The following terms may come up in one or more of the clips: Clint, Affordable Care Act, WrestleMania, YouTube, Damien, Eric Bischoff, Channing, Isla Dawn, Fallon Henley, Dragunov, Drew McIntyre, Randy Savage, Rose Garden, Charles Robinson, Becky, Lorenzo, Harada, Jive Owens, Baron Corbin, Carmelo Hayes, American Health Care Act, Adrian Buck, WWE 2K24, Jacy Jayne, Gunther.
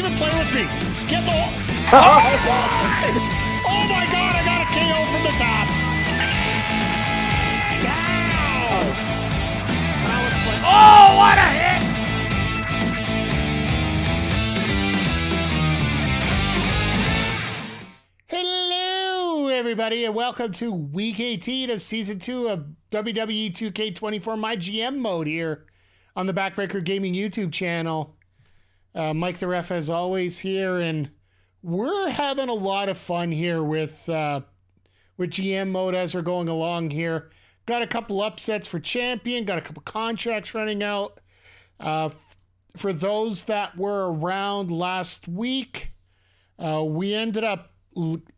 don't even play with me. Get the... Oh my God, I got a KO from the top. Ow! Oh, what a hit! Hello, everybody, and welcome to Week 18 of Season 2 of WWE 2K24, my GM mode here on the Backbreaker Gaming YouTube channel. Mike the Ref, as always, here, and we're having a lot of fun here with GM mode as we're going along here. Got a couple upsets for champion, got a couple contracts running out. For those that were around last week, we ended up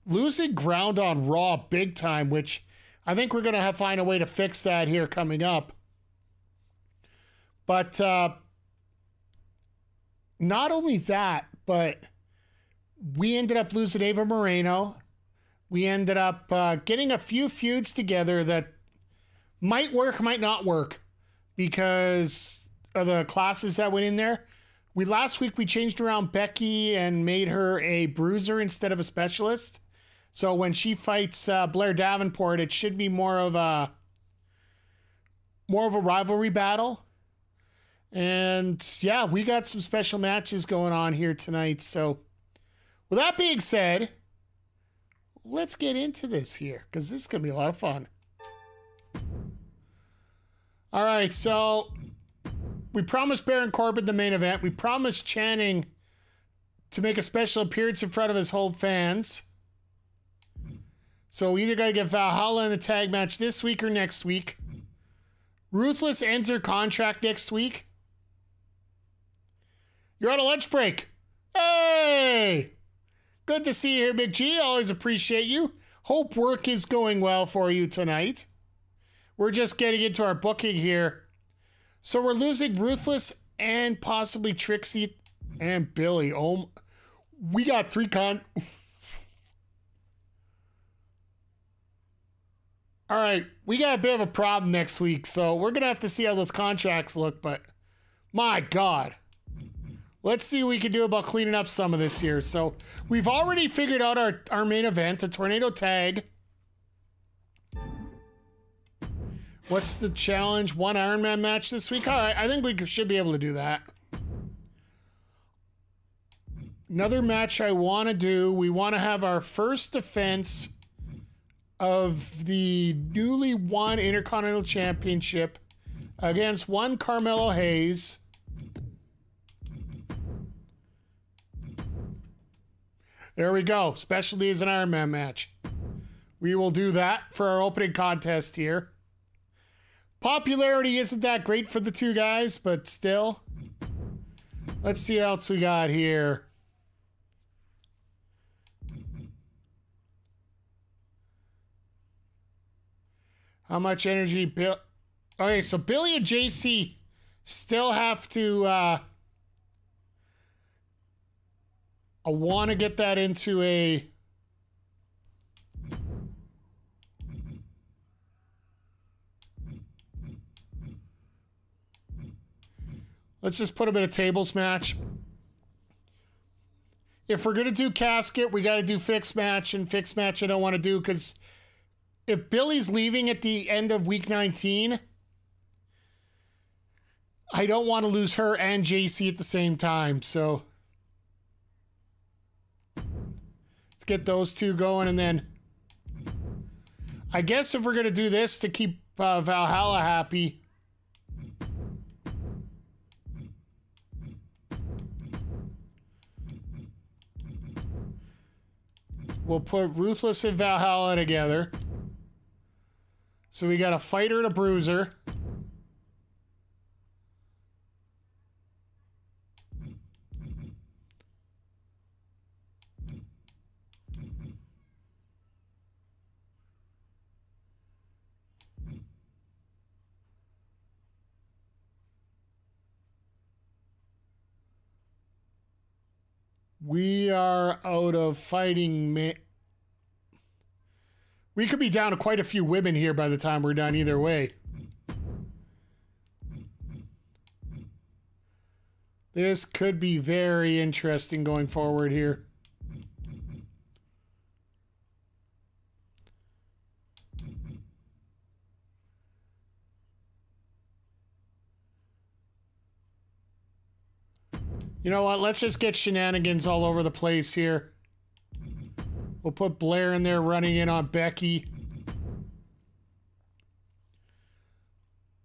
losing ground on Raw big time, which I think we're going to find a way to fix that here coming up. But... not only that, but we ended up losing Ava Moreno. We ended up getting a few feuds together that might work, might not work, because of the classes that went in there. Last week we changed around Becky and made her a bruiser instead of a specialist. So when she fights Blair Davenport, it should be more of a rivalry battle. And yeah, we got some special matches going on here tonight. So with that being said, let's get into this here, because this is going to be a lot of fun. All right, so we promised Baron Corbin the main event. We promised Channing to make a special appearance in front of his whole fans. So we either got to get Valhalla in the tag match this week or next week. Ruthless ends her contract next week. You're on a lunch break. Hey! Good to see you here, Big G. Always appreciate you. Hope work is going well for you tonight. We're just getting into our booking here. So we're losing Ruthless and possibly Trixie and Billie. Oh, we got three All right, we got a bit of a problem next week, so we're going to have to see how those contracts look, but my God. Let's see what we can do about cleaning up some of this here. So we've already figured out our main event, a tornado tag. What's the challenge? One Iron Man match this week? All right, I think we should be able to do that. Another match I want to do. We want to have our first defense of the newly won Intercontinental Championship against one Carmelo Hayes. There we go. Specialty is an Iron Man match. We will do that for our opening contest here. Popularity isn't that great for the two guys, but still. Let's see what else we got here. How much energy? Okay, so Billie and JC still have to... I want to get that into a... Let's just put a bit of tables match. If we're going to do casket, we got to do fixed match, and fixed match I don't want to do, because if Billie's leaving at the end of week 19, I don't want to lose her and JC at the same time, so... Get those two going, and then I guess if we're gonna do this to keep Valhalla happy, we'll put Ruthless and Valhalla together. So we got a fighter and a bruiser. We are out of fighting men. We could be down to quite a few women here by the time we're done either way. This could be very interesting going forward here. You know what? Let's just get shenanigans all over the place here. We'll put Blair in there running in on Becky.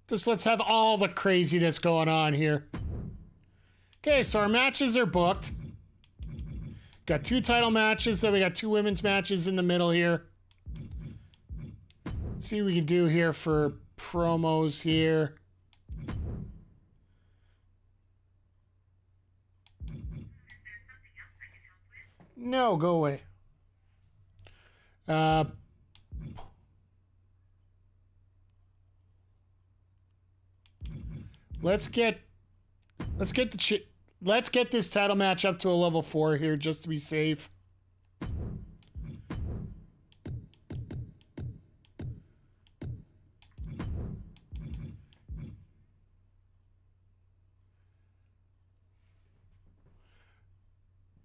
Just let's have all the craziness going on here. Okay, so our matches are booked. Got two title matches, then we got two women's matches in the middle here. Let's see what we can do here for promos here. No, go away. Let's get this title match up to a level 4 here just to be safe.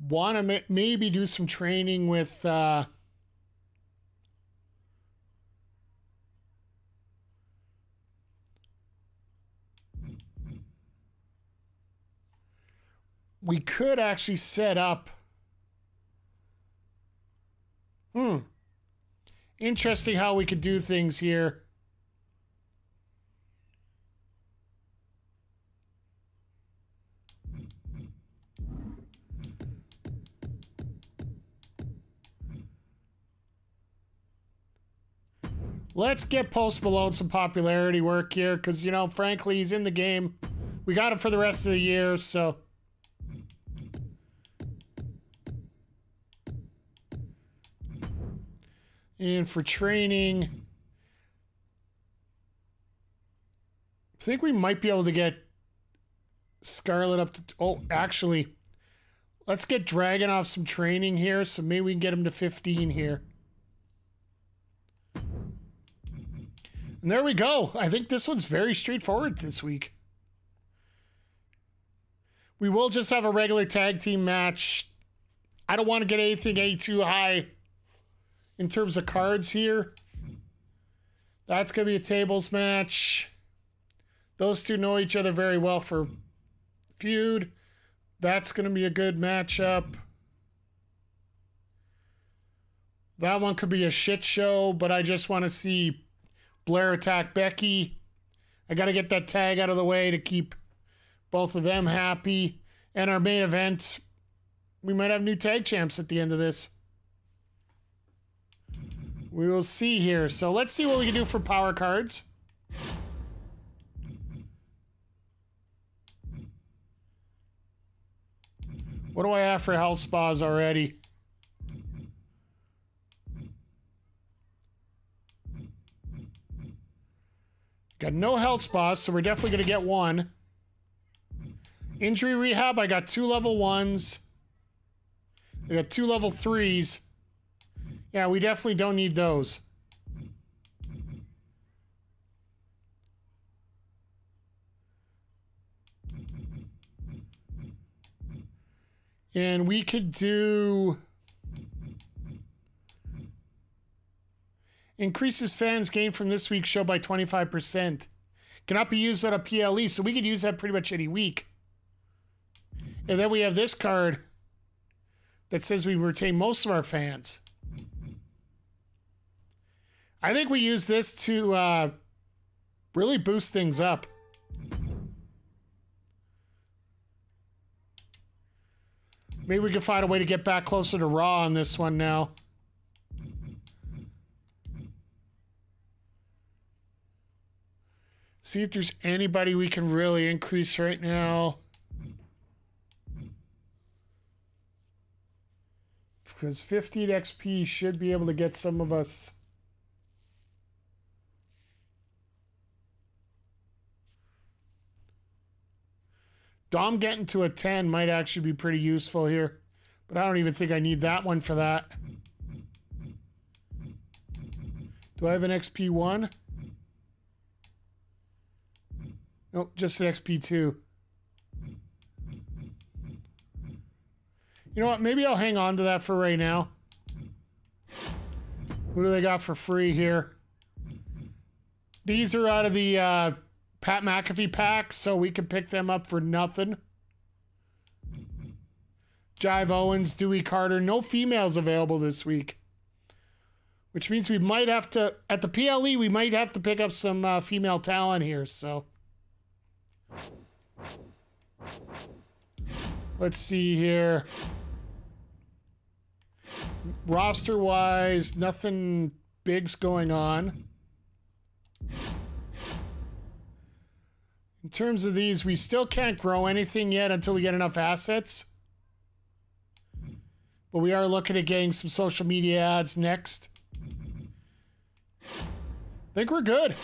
Want to maybe do some training with we could actually set up interesting how we could do things here. Let's get Post Malone some popularity work here, because, you know, frankly, he's in the game. We got him for the rest of the year, so. And for training, I think we might be able to get Scarlett up to, oh, actually, let's get Dragunov some training here, so maybe we can get him to 15 here. And there we go. I think this one's very straightforward this week. We will just have a regular tag team match. I don't want to get anything too high in terms of cards here. That's going to be a tables match. Those two know each other very well for feud. That's going to be a good matchup. That one could be a shit show, but I just want to see Blair attack Becky. I got to get that tag out of the way to keep both of them happy. And our main event, we might have new tag champs at the end of this. We will see here. So let's see what we can do for power cards. What do I have for health spas already? Got no health spas, so we're definitely going to get one. Injury rehab, I got 2 level 1s. I got 2 level 3s. Yeah, we definitely don't need those. And we could do... Increases fans gain from this week's show by 25%. Cannot be used on a PLE, so we could use that pretty much any week. And then we have this card that says we retain most of our fans. I think we use this to really boost things up. Maybe we can find a way to get back closer to Raw on this one now. See if there's anybody we can really increase right now. Because 15 XP should be able to get some of us. Dom getting to a 10 might actually be pretty useful here. But I don't even think I need that one for that. Do I have an XP 1? Nope, just an XP 2. You know what? Maybe I'll hang on to that for right now. What do they got for free here? These are out of the Pat McAfee pack, so we can pick them up for nothing. Jive Owens, Dewey Carter. No females available this week. Which means we might have to, at the PLE, we might have to pick up some female talent here, so. Let's see here. Roster-wise, nothing big's going on. In terms of these, we still can't grow anything yet until we get enough assets. But we are looking at getting some social media ads next. I think we're good.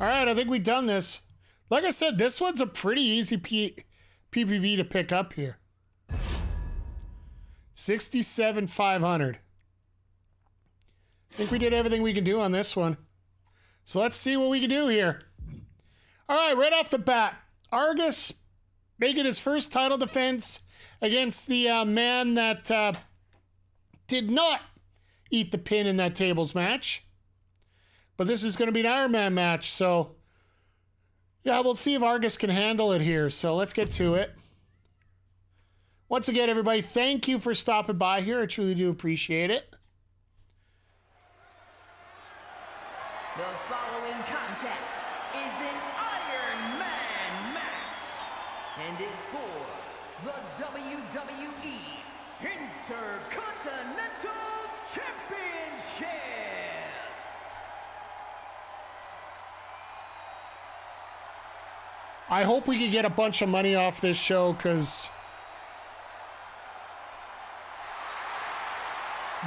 All right, I think we've done this. Like I said, this one's a pretty easy PPV to pick up here. 67,500. I think we did everything we can do on this one. So let's see what we can do here. All right, right off the bat, Argus making his first title defense against the man that did not eat the pin in that tables match. But this is going to be an Iron Man match, so yeah, we'll see if Argus can handle it here. So let's get to it. Once again, everybody, thank you for stopping by here. I truly do appreciate it. The following contest is an Iron Man match and is for the WWE Intercontinental Championship. I hope we can get a bunch of money off this show, because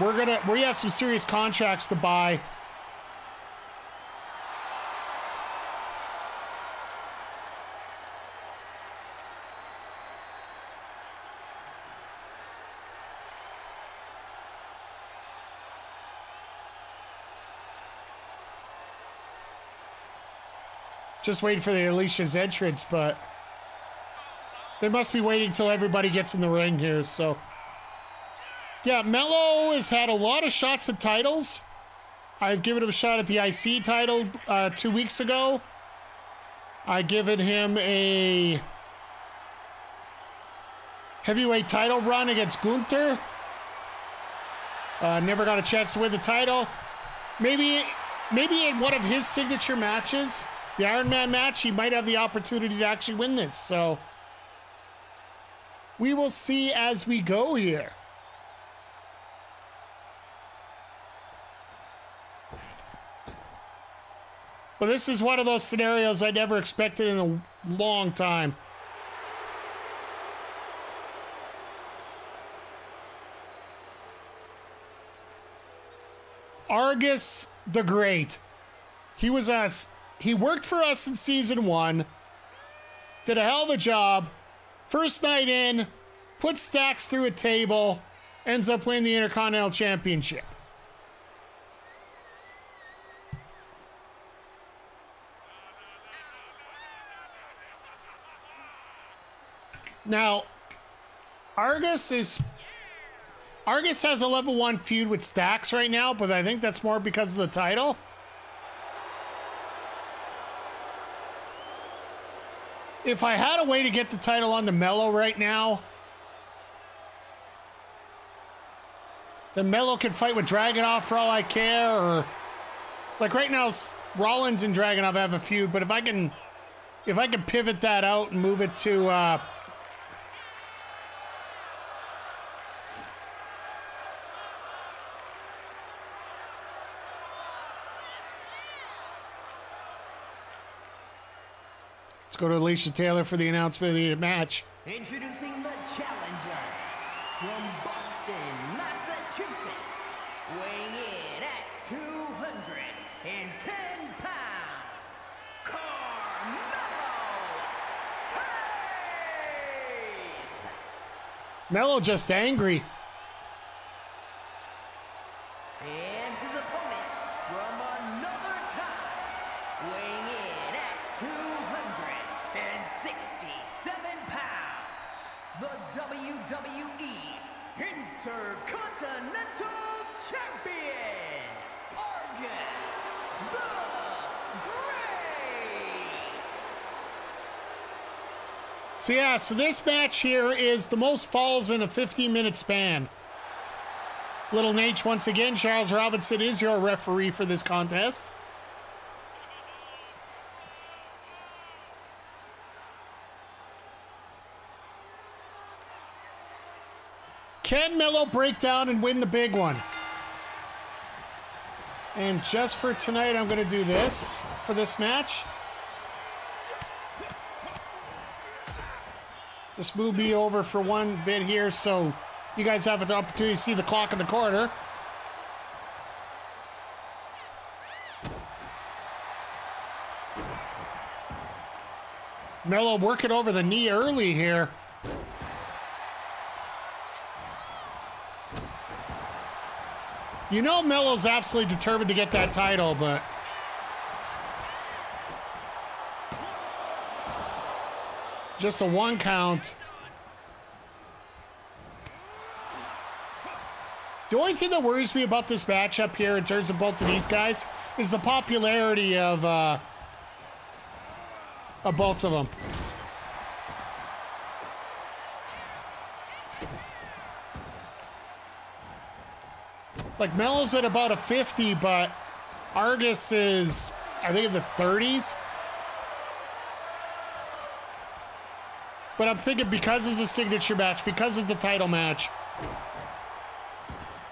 we have some serious contracts to buy. Just waiting for the Alicia's entrance, but they must be waiting till everybody gets in the ring here, so. Yeah, Mello has had a lot of shots at titles. I've given him a shot at the IC title 2 weeks ago. I've given him a heavyweight title run against Gunther. Never got a chance to win the title. Maybe in one of his signature matches, the Iron Man match, he might have the opportunity to actually win this, so we will see as we go here. But this is one of those scenarios I never expected in a long time. Argus the Great. He worked for us in season one, did a hell of a job. First night in, put Stacks through a table, ends up winning the Intercontinental Championship. Now, Argus has a level 1 feud with Stacks right now, but I think that's more because of the title. If I had a way to get the title on the Mello right now, then Mello can fight with Dragunov for all I care, or like right now Rollins and Dragunov have a feud, but if I can pivot that out and move it to go to Alicia Taylor for the announcement of the match. Introducing the challenger from Boston, Massachusetts, weighing in at 210 pounds, Carmelo Hayes. Mello just angry. So yeah, so this match here is the most falls in a 15-minute span. Little Nate, once again, Charles Robinson is your referee for this contest. Can Melo break down and win the big one? And just for tonight, I'm going to do this for this match. Just move me over for one bit here so you guys have an opportunity to see the clock in the corner. Melo working over the knee early here. You know Melo's absolutely determined to get that title, but... just a one count. The only thing that worries me about this matchup here in terms of both of these guys is the popularity of both of them. Like Melo's at about a 50, but Argus is, I think, in the 30s. But I'm thinking because it's a signature match, because it's the title match.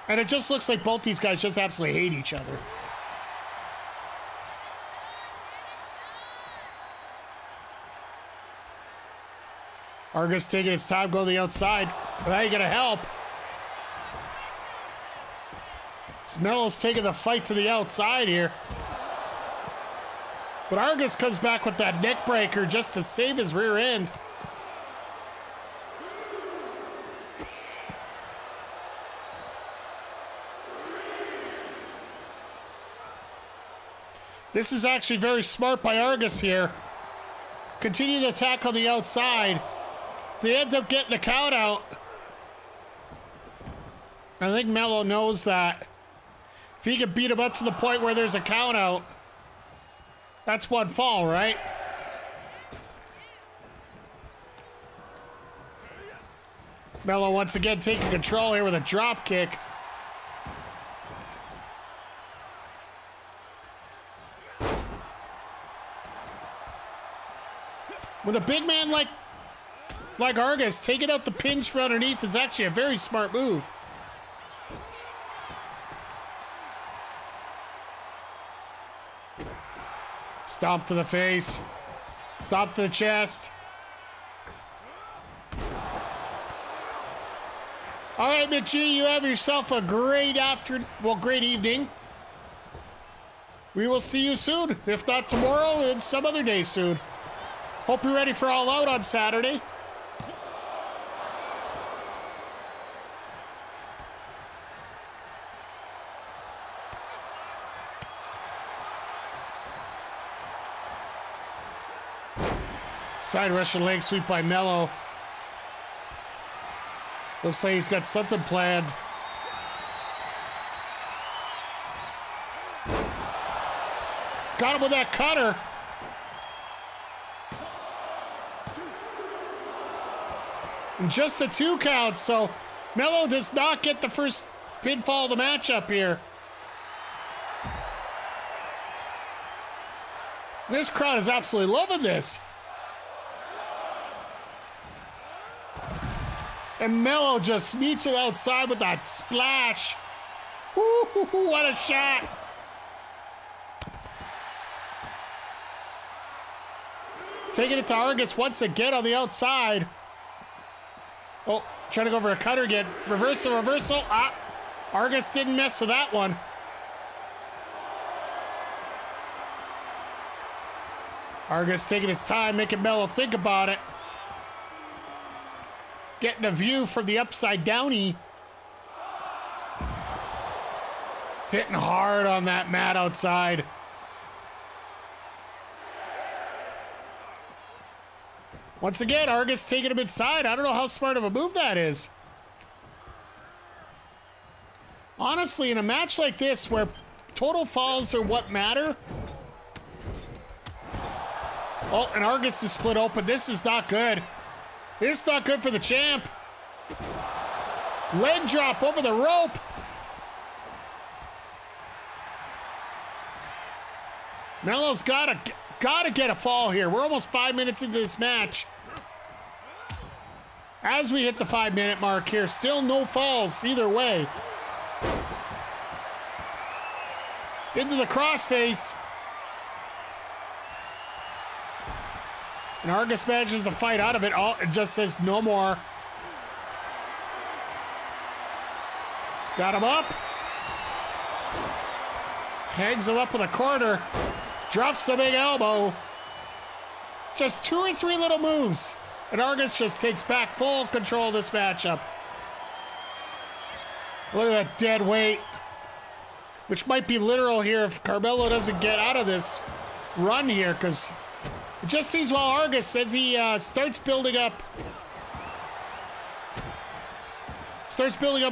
And it just looks like both these guys just absolutely hate each other. Argus taking his time, go to the outside. But how you gonna help? Melo's taking the fight to the outside here. But Argus comes back with that neck breaker just to save his rear end. This is actually very smart by Argus here. Continue to attack on the outside. They end up getting a count out. I think Melo knows that. If he can beat him up to the point where there's a count out, that's one fall, right? Melo once again taking control here with a drop kick. With a big man like Argus, taking out the pins from underneath is actually a very smart move. Stomp to the face. Stomp to the chest. All right, McG, you have yourself a great afternoon. Well, great evening. We will see you soon. If not tomorrow, then some other day soon. Hope you're ready for All Out on Saturday. Side Russian leg sweep by Melo. Looks like he's got something planned. Got him with that cutter. And just a two count, so Melo does not get the first pinfall of the matchup here. This crowd is absolutely loving this. And Melo just meets it outside with that splash. Ooh, what a shot. Taking it to Argus once again on the outside. Oh, trying to go for a cutter again. Reversal, reversal. Ah, Argus didn't mess with that one. Argus taking his time, making Melo think about it. Getting a view from the upside downy. Hitting hard on that mat outside. Once again, Argus taking him inside. I don't know how smart of a move that is. Honestly, in a match like this where total falls are what matter. Oh, and Argus is split open. This is not good. This is not good for the champ. Leg drop over the rope. Melo's gotta get a fall here. We're almost 5 minutes into this match. As we hit the 5 minute mark here, still no falls either way. Into the crossface. And Argus manages to fight out of it. Oh, it just says no more. Got him up. Hangs him up with a corner. Drops the big elbow. Just two or three little moves. And Argus just takes back full control of this matchup. Look at that dead weight. Which might be literal here if Carmelo doesn't get out of this run here, because it just seems while Argus, as he starts building up,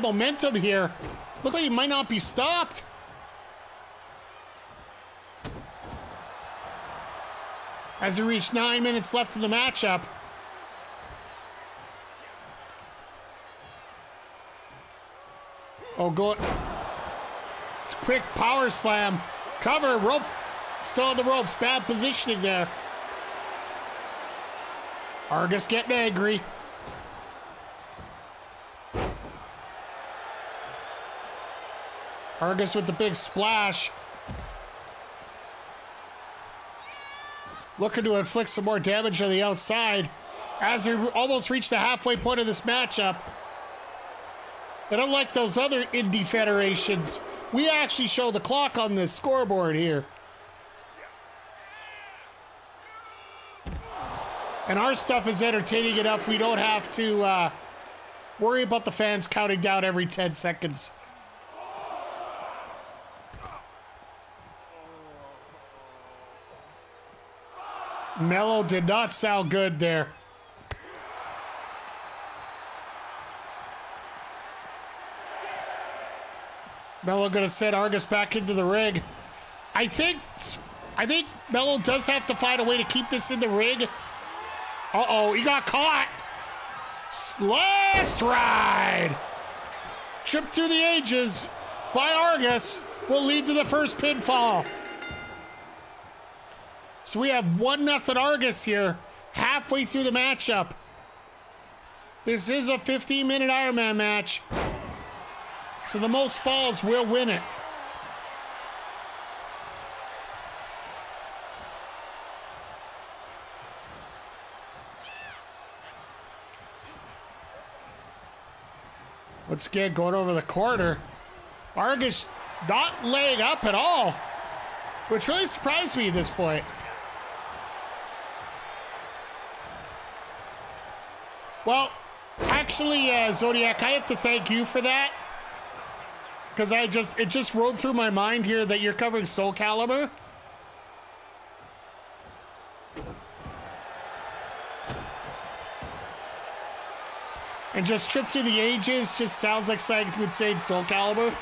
momentum here, looks like he might not be stopped. As we reach 9 minutes left in the matchup. Oh, go. Quick power slam. Cover, rope. Still on the ropes. Bad positioning there. Argus getting angry. Argus with the big splash. Looking to inflict some more damage on the outside as we almost reach the halfway point of this matchup. And unlike those other indie federations, we actually show the clock on the scoreboard here. And our stuff is entertaining enough, we don't have to worry about the fans counting down every 10 seconds. Melo did not sound good there. Melo gonna send Argus back into the ring. I think Melo does have to find a way to keep this in the ring. Uh-oh, he got caught. Last ride. Tripped through the ages by Argus will lead to the first pinfall. So we have 1-0 Argus here, halfway through the matchup. This is a 15-minute Ironman match. So the most falls will win it. Once again, going over the corner. Argus not laying up at all, which really surprised me at this point. Well, actually, Zodiac, I have to thank you for that. Because it just rolled through my mind here that you're covering Soul Calibur. And just Trip Through the Ages just sounds like something would say in Soul Calibur.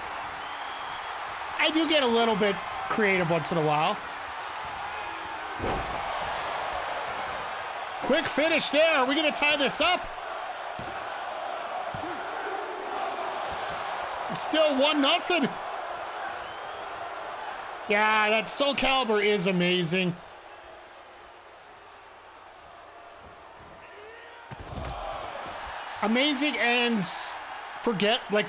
I do get a little bit creative once in a while. Quick finish there. Are we going to tie this up? Still 1-0. Yeah, that Soul Calibur is amazing. Amazing and forget, like,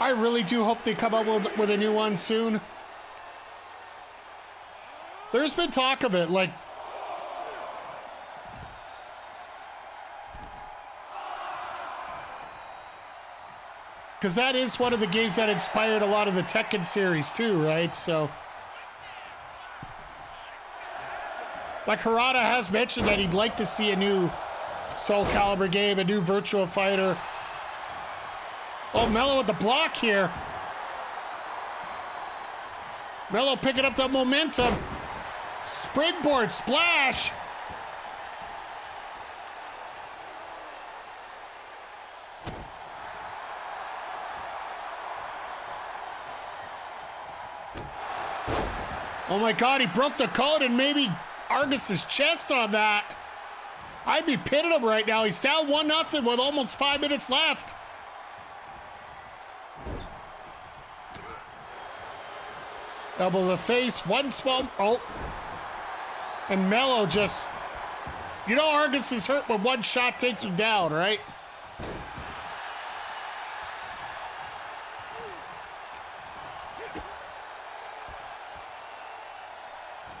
I really do hope they come up with a new one soon. There's been talk of it, like, because that is one of the games that inspired a lot of the Tekken series too, right? So, like, Harada has mentioned that he'd like to see a new Soul Calibur game, a new Virtua Fighter. Oh, Melo with the block here. Melo picking up that momentum. Springboard splash. Oh my God, he broke the code and maybe Argus's chest on that. I'd be pinning him right now. He's down 1-0 with almost 5 minutes left. Double the face, one small, oh. And Mello just, you know Argus is hurt when one shot takes him down, right?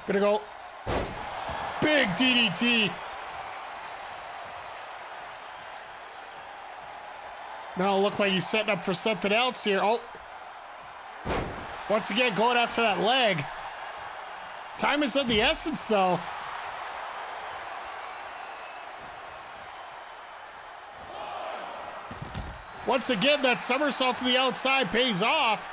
Gonna go, big DDT. Now it looks like he's setting up for something else here, oh. Once again, going after that leg. Time is of the essence, though. Once again, that somersault to the outside pays off.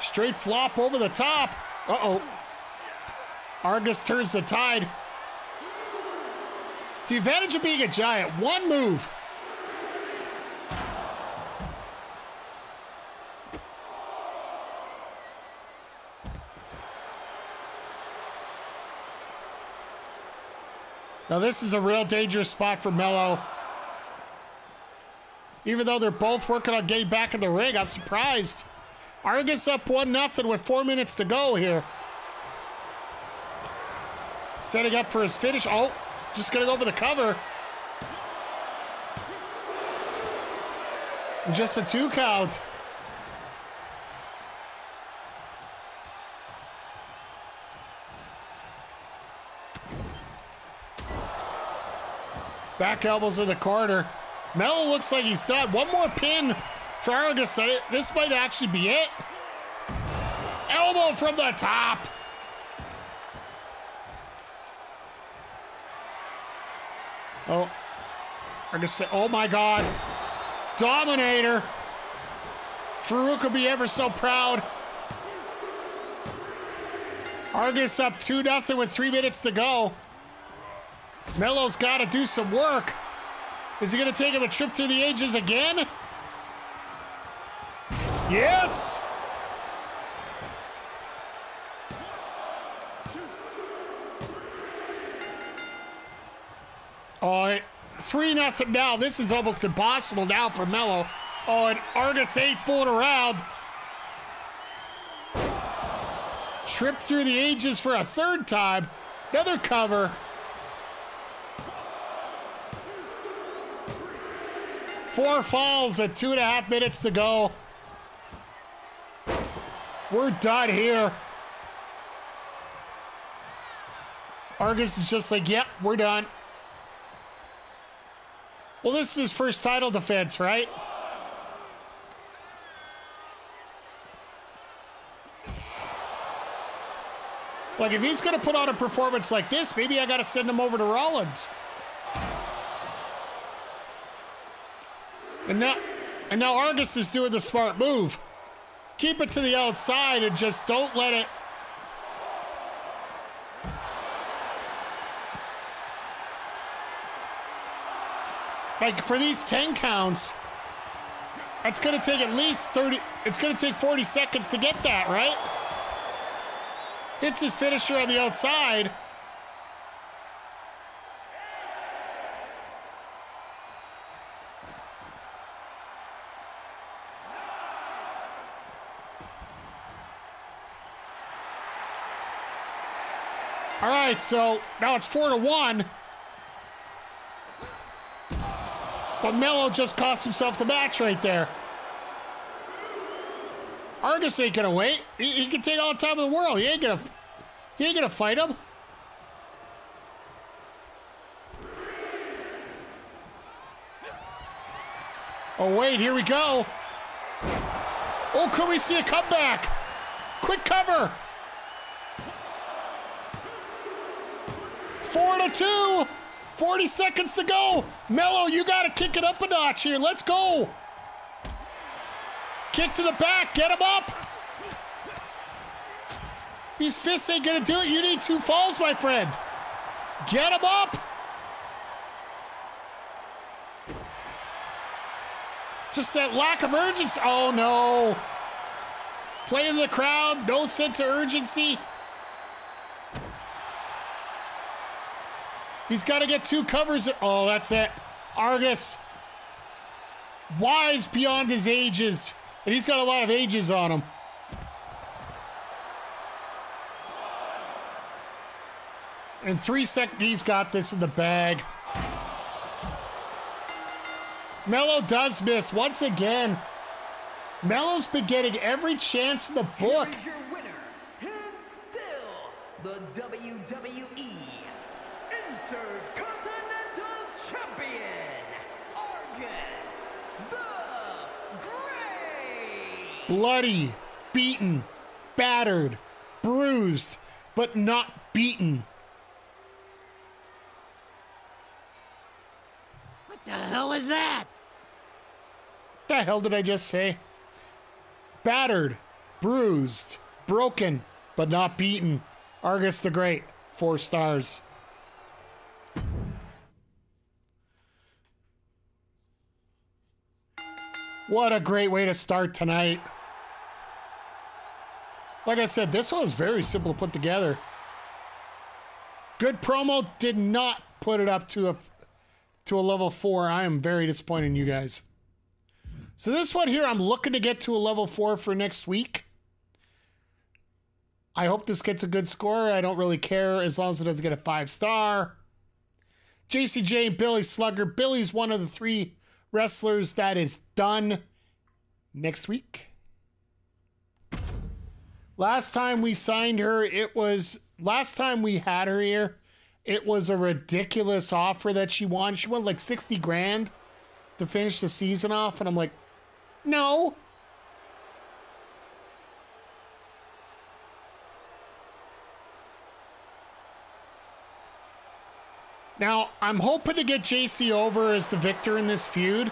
Straight flop over the top. Uh-oh. Argus turns the tide. It's the advantage of being a giant. One move. Now this is a real dangerous spot for Mello. Even though they're both working on getting back in the ring, I'm surprised. Argus up 1-0 with 4 minutes to go here. Setting up for his finish. Oh, just gonna go for the cover. And just a 2 count. Back elbows in the corner. Mello looks like he's done. One more pin for Argus. This might actually be it. Elbow from the top. Oh, Argus, oh my God. Dominator. Farouk would be ever so proud. Argus up 2-0 with 3 minutes to go. Mello's got to do some work. Is he going to take him a trip through the ages again? Yes! Oh, 3-0 now. This is almost impossible now for Mello. Oh, and Argus ain't fooling around. Trip through the ages for a 3rd time. Another cover. 4 falls at 2.5 minutes to go. We're done here. Argus is just like, yep, we're done. Well, this is his first title defense, right? Like, if he's gonna put on a performance like this, maybe I gotta send him over to Rollins. And now Argus is doing the smart move. Keep it to the outside and just don't let it. Like for these 10 counts, that's gonna take at least 30, it's gonna take 40 seconds to get that, right? Hits his finisher on the outside. All right, so now it's 4-1. But Mello just cost himself the match right there. Argus ain't gonna wait. He can take all the time in the world. He ain't gonna fight him. Oh wait, here we go. Oh, could we see a comeback? Quick cover. 4-2, 40 seconds to go. Mello, you gotta kick it up a notch here, let's go. Kick to the back, get him up. These fists ain't gonna do it, you need 2 falls, my friend. Get him up. Just that lack of urgency, oh no. Play to the crowd, no sense of urgency. He's got to get two covers. Oh, that's it. Argus, wise beyond his ages. And he's got a lot of ages on him. In 3 seconds, he's got this in the bag. Melo does miss once again. Melo's been getting every chance in the book. Here is your winner, and still the WWE Intercontinental Champion, Argus the Great. Bloody, beaten, battered, bruised, but not beaten. What the hell was that? What the hell did I just say? Battered, bruised, broken, but not beaten. Argus the Great, 4 stars. What a great way to start tonight. Like I said, this one was very simple to put together. Good promo, did not put it up to a level 4. I am very disappointed in you guys. So this one here, I'm looking to get to a level 4 for next week. I hope this gets a good score. I don't really care as long as it doesn't get a 5-star. JC Jayne, Billie Slugger. Billie's one of the 3 wrestlers that is done next week. Last time we signed her, it was... Last time we had her here, it was a ridiculous offer that she won. She won like 60 grand to finish the season off. And I'm like, no. Now, I'm hoping to get JC over as the victor in this feud.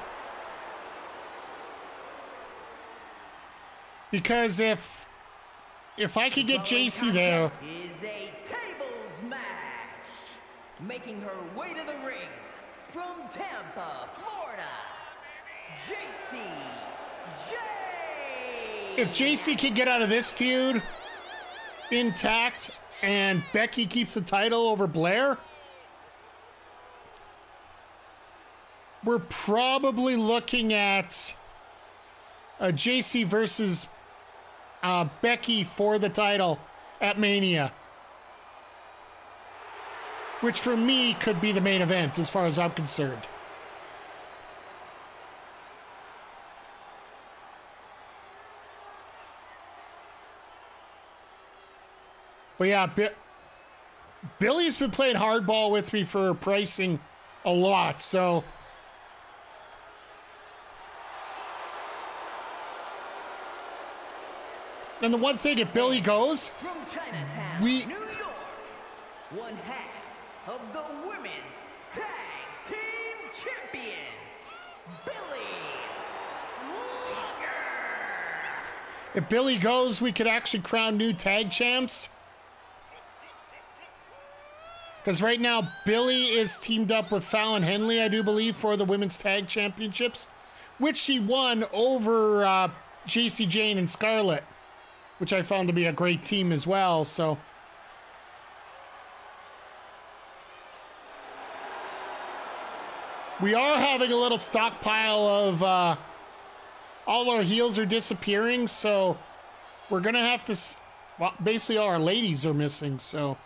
Because if I could get JC there... Making her way to the ring from Tampa, Florida, JC Jayne. If JC can get out of this feud intact and Becky keeps the title over Blair, we're probably looking at a JC versus Becky for the title at Mania. Which for me could be the main event as far as I'm concerned. But yeah, Billie's been playing hardball with me for pricing a lot, so... And the one thing, if Billie goes, from Chinatown, we... New York, one half of the women's tag team champions, Billie Slugger. If Billie goes, we could actually crown new tag champs. Because right now, Billie is teamed up with Fallon Henley, I do believe, for the women's tag championships, which she won over JC Jayne and Scarlett, which I found to be a great team as well. So. We are having a little stockpile of all our heels are disappearing, so we're gonna have to, well, basically all our ladies are missing, so.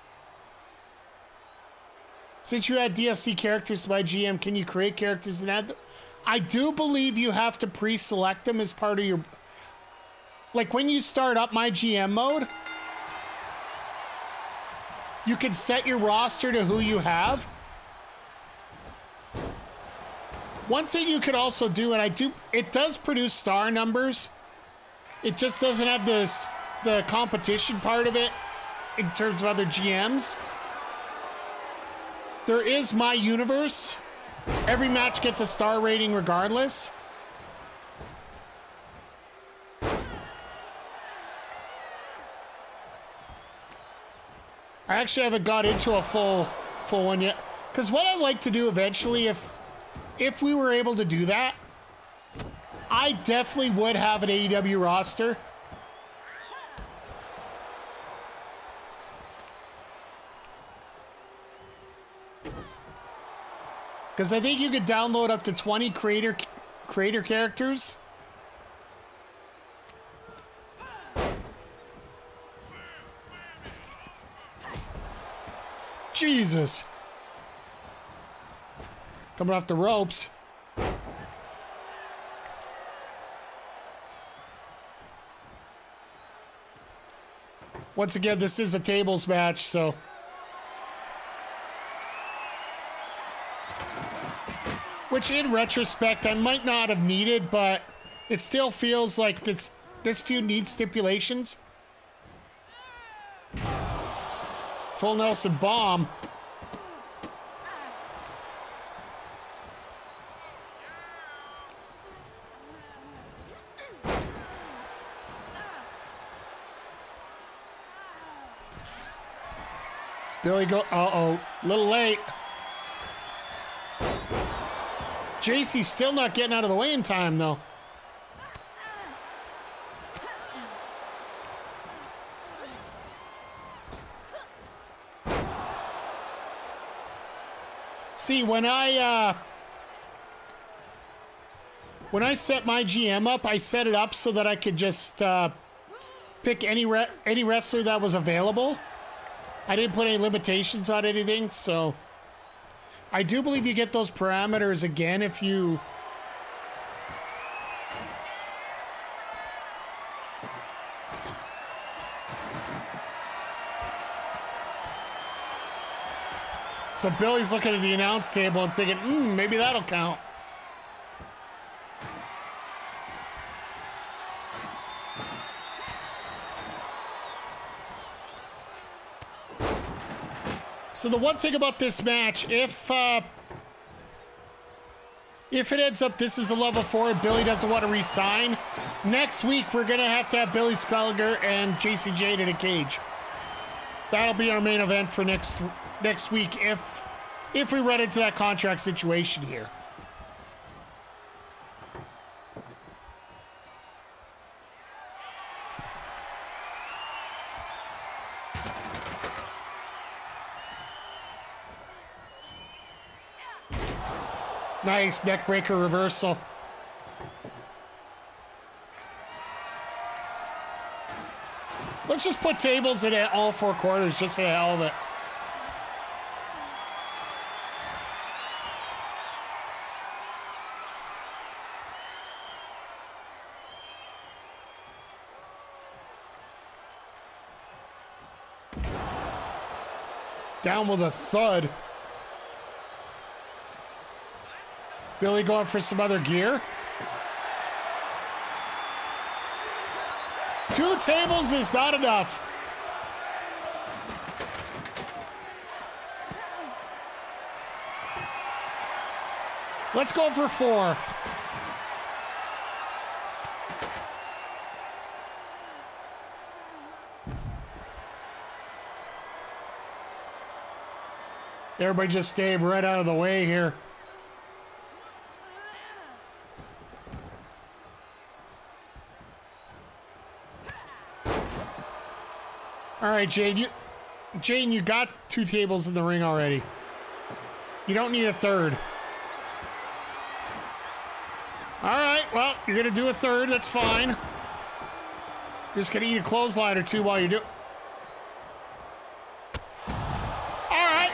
Since you add DLC characters to my GM, can you create characters and add them? I do believe you have to pre-select them as part of your, like when you start up my GM mode, you can set your roster to who you have. One thing you could also do, and I do, it does produce star numbers. It just doesn't have the competition part of it in terms of other GMs. There is My Universe. Every match gets a star rating regardless. I actually haven't got into a full one yet. Because what I'd like to do eventually, if we were able to do that, I definitely would have an AEW roster Because I think you could download up to 20 creator characters. Jesus. Coming off the ropes. Once again, this is a tables match, so. Which, in retrospect, I might not have needed, but it still feels like this feud needs stipulations. Full Nelson bomb. Billy go, uh-oh, a little late. JC still not getting out of the way in time, though. See, when I set my GM up, I set it up so that I could just pick any wrestler that was available. I didn't put any limitations on anything, so I do believe you get those parameters again if you so Billy's looking at the announce table and thinking, maybe that'll count. So the one thing about this match, if it ends up this is a level 4 and Billie doesn't want to re-sign, next week we're going to have Billie Slugger and JC Jayne in a cage. That'll be our main event for next week if we run into that contract situation here. Nice neckbreaker reversal. Let's just put tables in at all four corners just for the hell of it. Down with a thud. Billie going for some other gear. Two tables is not enough. Let's go for 4. Everybody just stayed right out of the way here. All right, Jayne, you got 2 tables in the ring already. You don't need a third. All right, well, you're gonna do a third, that's fine. You're just gonna eat a clothesline or 2 while you do. All right,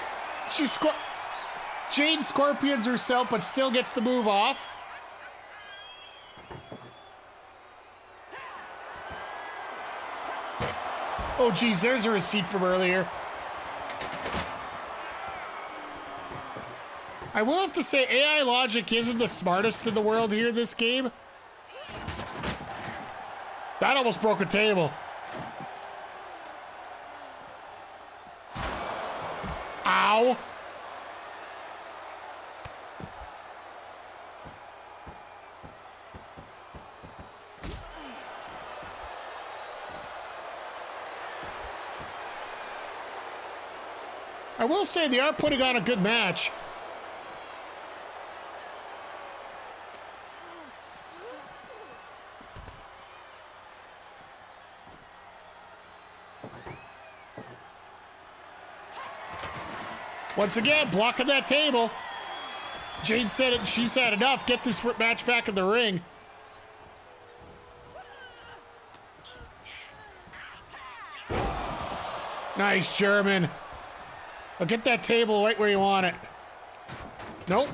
Jayne scorpions herself, but still gets the move off. Oh, geez, there's a receipt from earlier. I will have to say AI logic isn't the smartest in the world here in this game. That almost broke a table. Ow. I will say they are putting on a good match. Once again, blocking that table. Jayne said it, she said enough. Get this match back in the ring. Nice, German. I'll get that table right where you want it. Nope.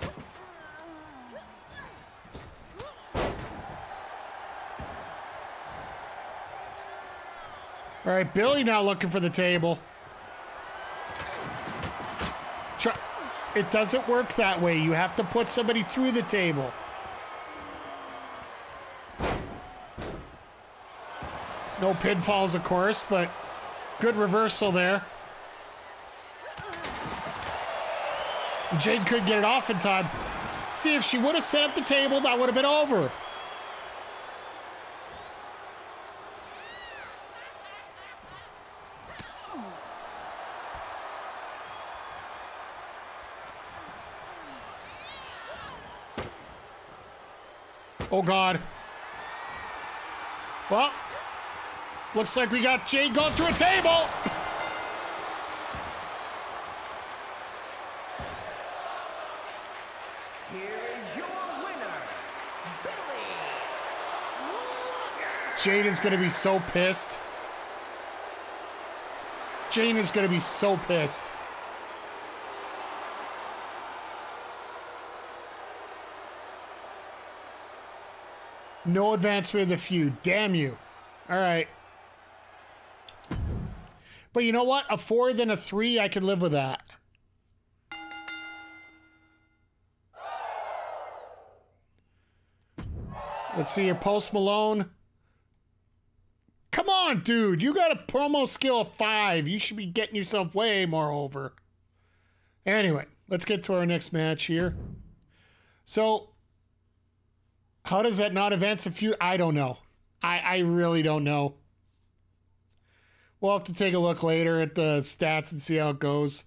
All right, Billy now looking for the table. It doesn't work that way. You have to put somebody through the table. No pinfalls, of course, but good reversal there. Jayne couldn't get it off in time. See, if she would have set up the table, that would have been over. Oh, God. Well, looks like we got Jayne going through a table. Here is your winner, Billie Slugger. Jayne is going to be so pissed. Jayne is going to be so pissed. No advancement in the feud. Damn you. All right. But you know what? A 4 then a 3, I could live with that. Let's see your Post Malone. Come on, dude. You got a promo skill of 5. You should be getting yourself way more over. Anyway, let's get to our next match here. So... how does that not advance the feud? I don't know. I really don't know. We'll have to take a look later at the stats and see how it goes.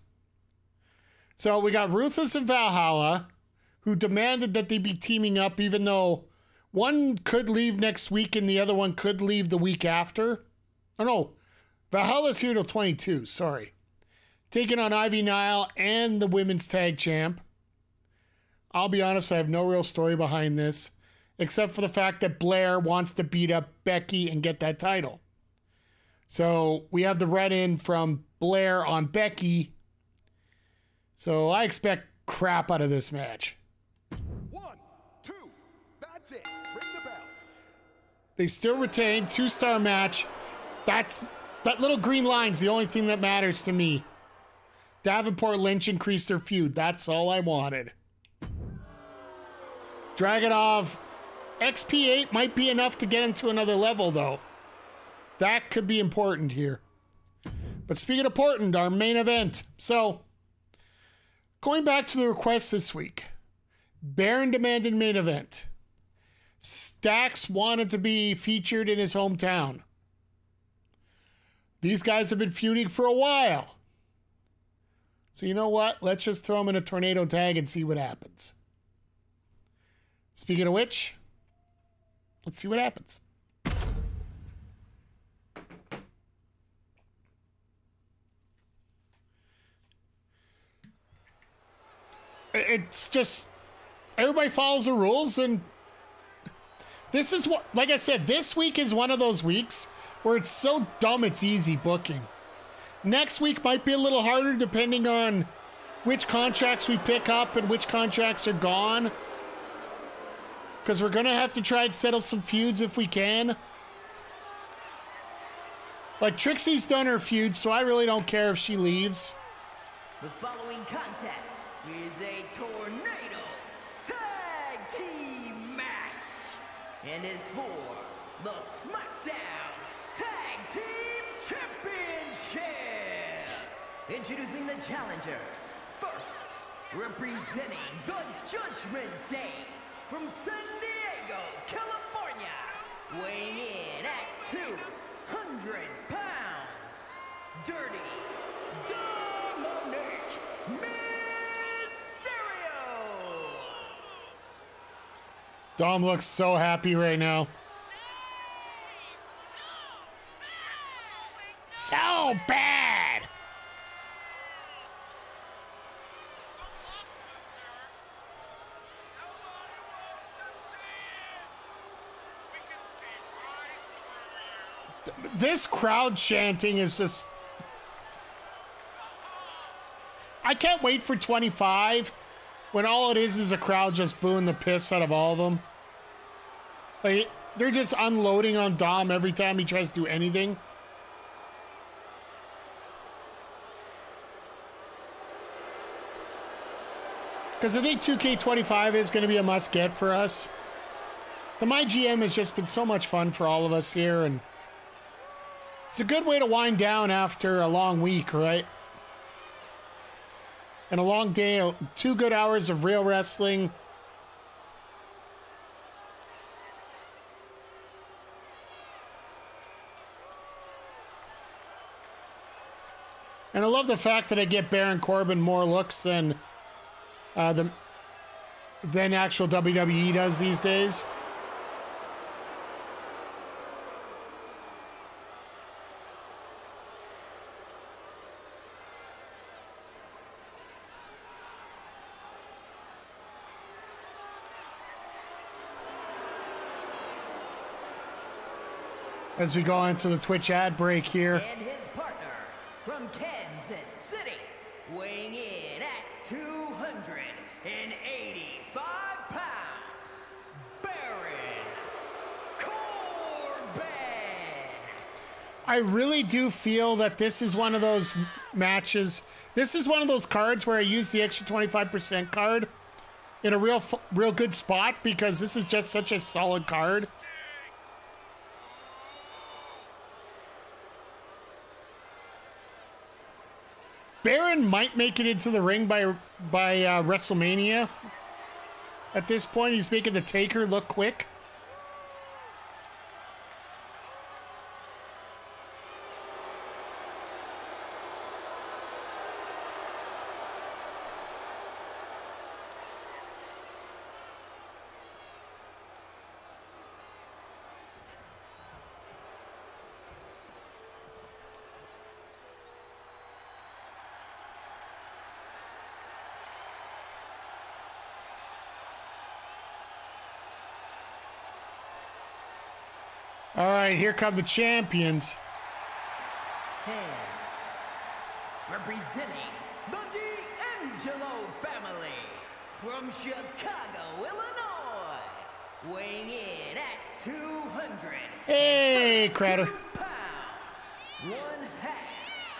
So we got Ruthless and Valhalla, who demanded that they be teaming up, even though one could leave next week and the other one could leave the week after. Oh, no. Valhalla's here till 22. Sorry. Taking on Ivy Nile and the women's tag champ. I'll be honest, I have no real story behind this, except for the fact that Blair wants to beat up Becky and get that title. So we have the read-in from Blair on Becky. So I expect crap out of this match. 1, 2, that's it. Ring the bell. They still retain 2-star match. That little green line's the only thing that matters to me. Davenport Lynch increased their feud. That's all I wanted. Dragunov. XP8 might be enough to get him to another level, though. That could be important here. But speaking of important, our main event. So, going back to the request this week, Baron demanded main event. Stacks wanted to be featured in his hometown. These guys have been feuding for a while. So you know what? Let's just throw him in a tornado tag and see what happens. Speaking of which... let's see what happens. It's just everybody follows the rules, and this is what, like I said, this week is one of those weeks where it's so dumb it's easy booking. Next week might be a little harder depending on which contracts we pick up and which contracts are gone, because we're gonna have to try and settle some feuds if we can. Like, Trixie's done her feud, so I really don't care if she leaves. The following contest is a tornado tag team match and is for the SmackDown Tag Team Championship. Introducing the challengers, first, representing the Judgment Day, from San Diego, California, weighing in at 200 pounds, Dirty Dominic Mysterio. Dom looks so happy right now. So bad. This crowd chanting is just... I can't wait for 25 when all it is a crowd just booing the piss out of all of them. Like, they're just unloading on Dom every time he tries to do anything. Because I think 2K25 is going to be a must-get for us. The MyGM has just been so much fun for all of us here, and it's a good way to wind down after a long week, right? And a long day, 2 good hours of real wrestling. And I love the fact that I get Baron Corbin more looks than actual WWE does these days. As we go into the Twitch ad break here. And his partner from Kansas City, weighing in at 285 pounds, Baron Corbin. I really do feel that this is one of those matches. This is one of those cards where I use the extra 25% card in a real good spot, because this is just such a solid card. Baron might make it into the ring by WrestleMania. At this point, he's making the Taker look quick. All right, here come the champions. Representing the D'Angelo family from Chicago, Illinois, weighing in at 200. Hey, Crowder. Pounds, 1/2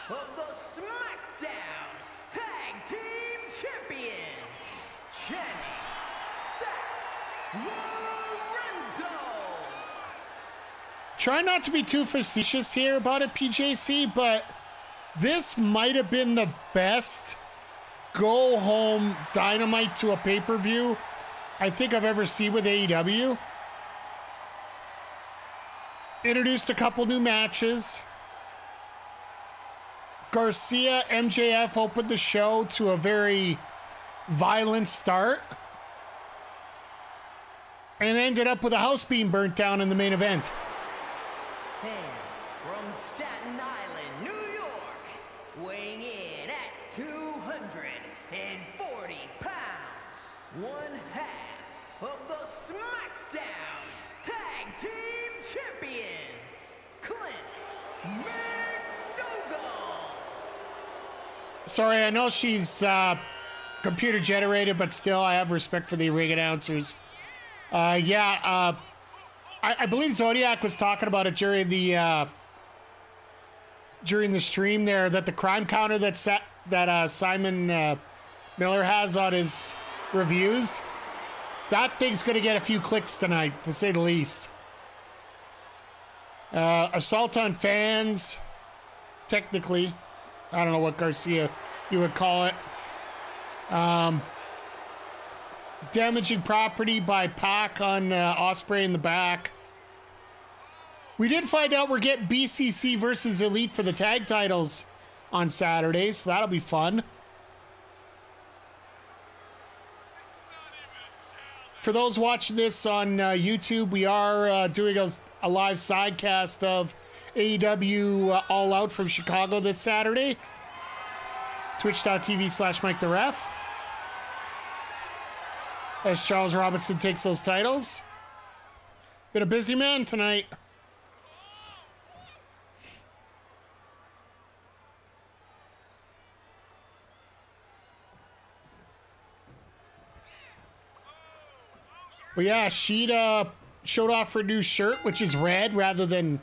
of the SmackDown Tag Team Champions, Channing, Stacks. Try not to be too facetious here about it, PJC, but this might have been the best go-home Dynamite to a pay-per-view I think I've ever seen with AEW. Introduced a couple new matches. Garcia, MJF opened the show to a very violent start and ended up with a house being burnt down in the main event. And from Staten Island, New York, weighing in at 240 pounds, 1/2 of the SmackDown Tag Team Champions, Clint, McDougal. Sorry, I know she's computer generated, but still, I have respect for the ring announcers. I believe Zodiac was talking about it during the stream there, that the crime counter that Simon Miller has on his reviews, that thing's gonna get a few clicks tonight, to say the least. Assault on fans, technically, I don't know what Garcia you would call it. Damaging property by Pac on Osprey in the back. We did find out we're getting BCC versus Elite for the tag titles on Saturday, so that'll be fun. For those watching this on YouTube, we are doing a live sidecast of AEW All Out from Chicago this Saturday. Twitch.tv/MikeTheRef. As Charles Robinson takes those titles. Been a busy man tonight. But yeah, she showed off her new shirt, which is red rather than...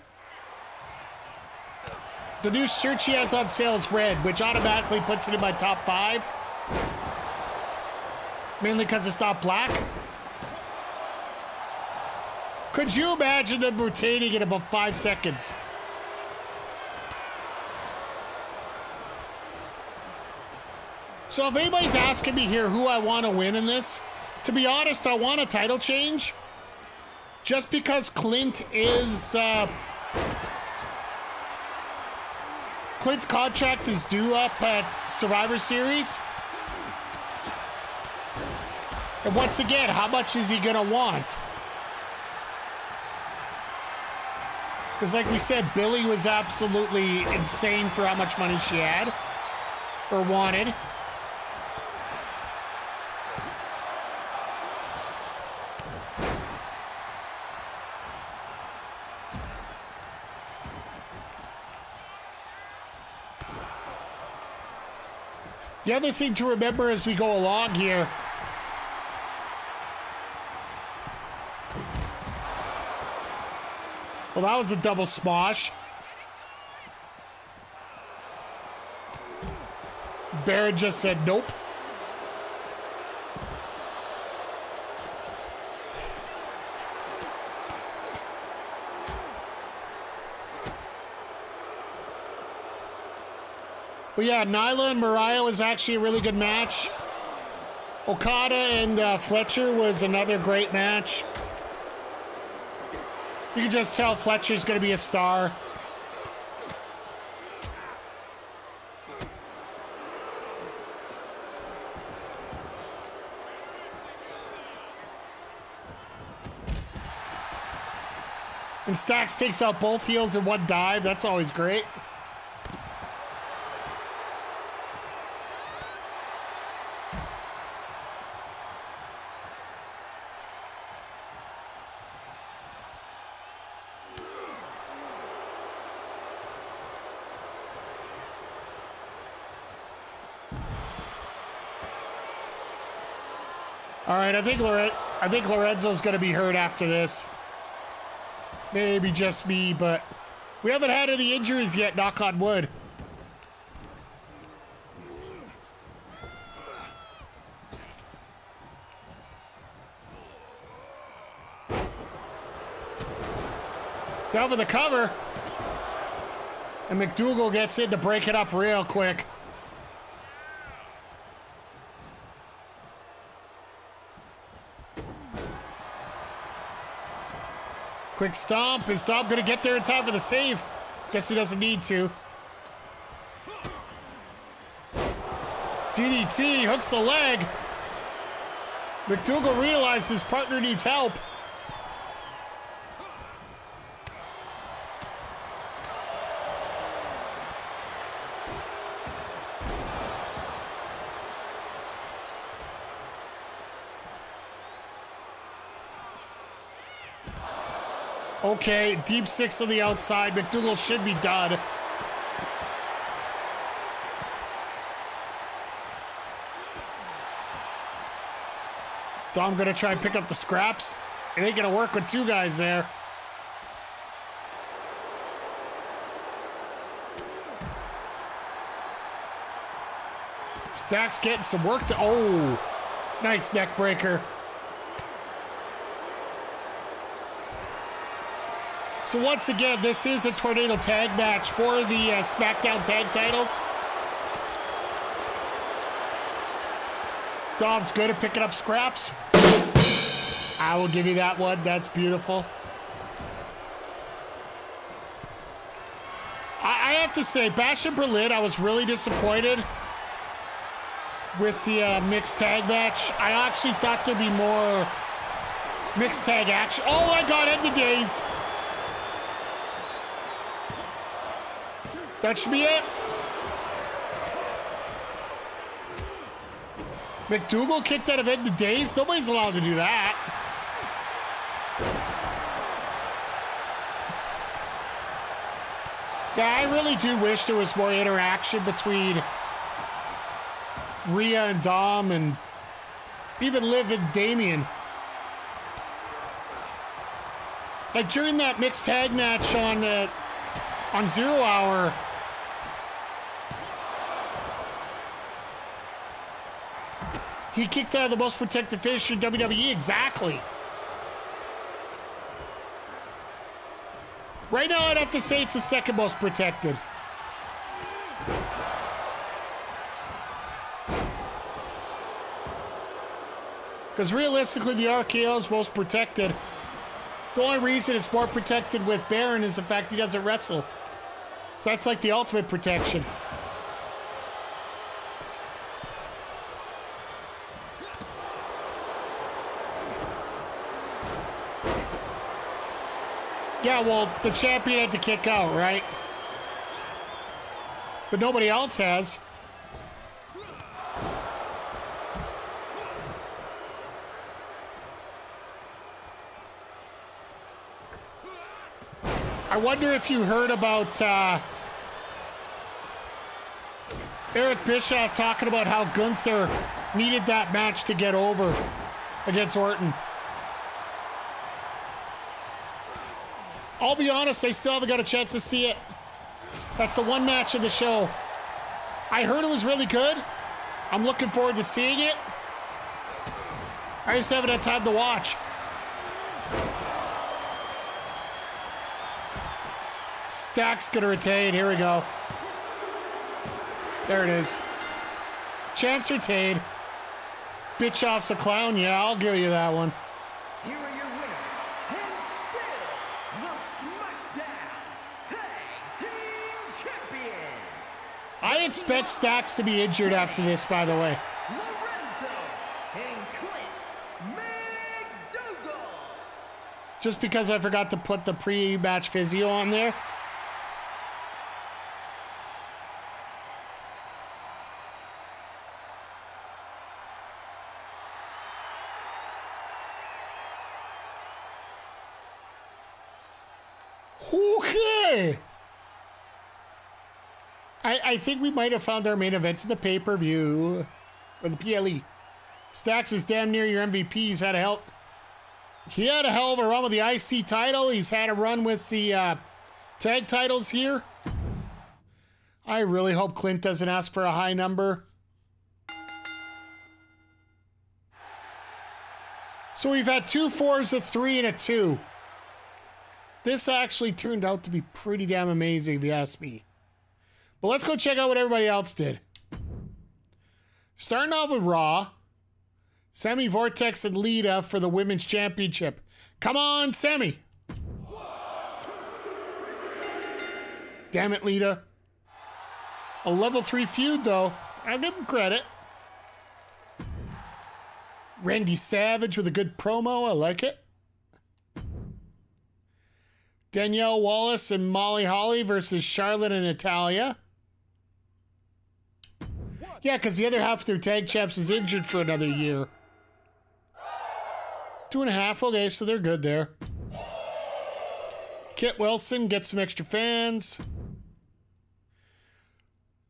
The new shirt she has on sale is red, which automatically puts it in my top 5. Mainly because it's not black. Could you imagine them rotating in about 5 seconds? So if anybody's asking me here who I want to win in this, to be honest, I want a title change. Just because Clint's contract is due up at Survivor Series. And once again, how much is he gonna want? Because like we said, Billie was absolutely insane for how much money she had or wanted. The other thing to remember as we go along here, well, that was a double smosh. Baron just said nope. But yeah, Nyla and Mariah was actually a really good match. Okada and Fletcher was another great match. You can just tell Fletcher's gonna be a star. And Stacks takes out both heels in one dive. That's always great. I think Lorenzo's gonna be hurt after this. Maybe just me, but we haven't had any injuries yet, knock on wood. Down for the cover. And McDougal gets in to break it up real quick. Quick stomp. Is Dom going to get there in time for the save? Guess he doesn't need to. DDT hooks the leg. McDougal realized his partner needs help. Okay, deep six on the outside. McDougal should be done. Dom gonna try and pick up the scraps. It ain't gonna work with two guys there. Stacks getting some work to... Oh, nice neck breaker. So once again, this is a tornado tag match for the SmackDown tag titles. Dom's good at picking up scraps. I will give you that one. That's beautiful. I have to say, Bash in Berlin, I was really disappointed with the mixed tag match. I actually thought there'd be more mixed tag action. Oh my God, end the days. That should be it. McDougal kicked out of End the Days. Nobody's allowed to do that. Yeah, I really do wish there was more interaction between Rhea and Dom and even Liv and Damien. Like during that mixed tag match on Zero Hour, he kicked out of the most protected finisher in WWE. Exactly. Right now, I'd have to say it's the second most protected. Because realistically, the RKO is most protected. The only reason it's more protected with Baron is the fact he doesn't wrestle. So that's like the ultimate protection. Yeah, well, the champion had to kick out, right? But nobody else has. I wonder if you heard about Eric Bischoff talking about how Gunther needed that match to get over against Orton. I'll be honest, I still haven't got a chance to see it. That's the one match of the show. I heard it was really good. I'm looking forward to seeing it. I just haven't had time to watch. Stacks gonna retain. Here we go. There it is. Champs retain. Bischoff's a clown. Yeah, I'll give you that one. Here are your winners, and still the SmackDown Tag Team Champions. I expect Stacks to be injured after this, by the way. Lorenzo and Clint McDougal. Just because I forgot to put the pre-match physio on there. I think we might have found our main event to the pay-per-view or the PLE. Stacks is damn near your MVP. He's had a hell. He had a hell of a run with the IC title. He's had a run with the tag titles here. I really hope Clint doesn't ask for a high number. So we've had 2 fours, a 3, and a 2. This actually turned out to be pretty damn amazing, if you ask me. But let's go check out what everybody else did. Starting off with Raw. Sammy, Vortex, and Lita for the Women's Championship. Come on, Sammy. Damn it, Lita. A level 3 feud, though. I give him credit. Randy Savage with a good promo. I like it. Danielle Wallace and Molly Holly versus Charlotte and Natalya. Yeah, because the other half of their tag champs is injured for another year. 2 and a half. Okay, so they're good there. Kit Wilson gets some extra fans.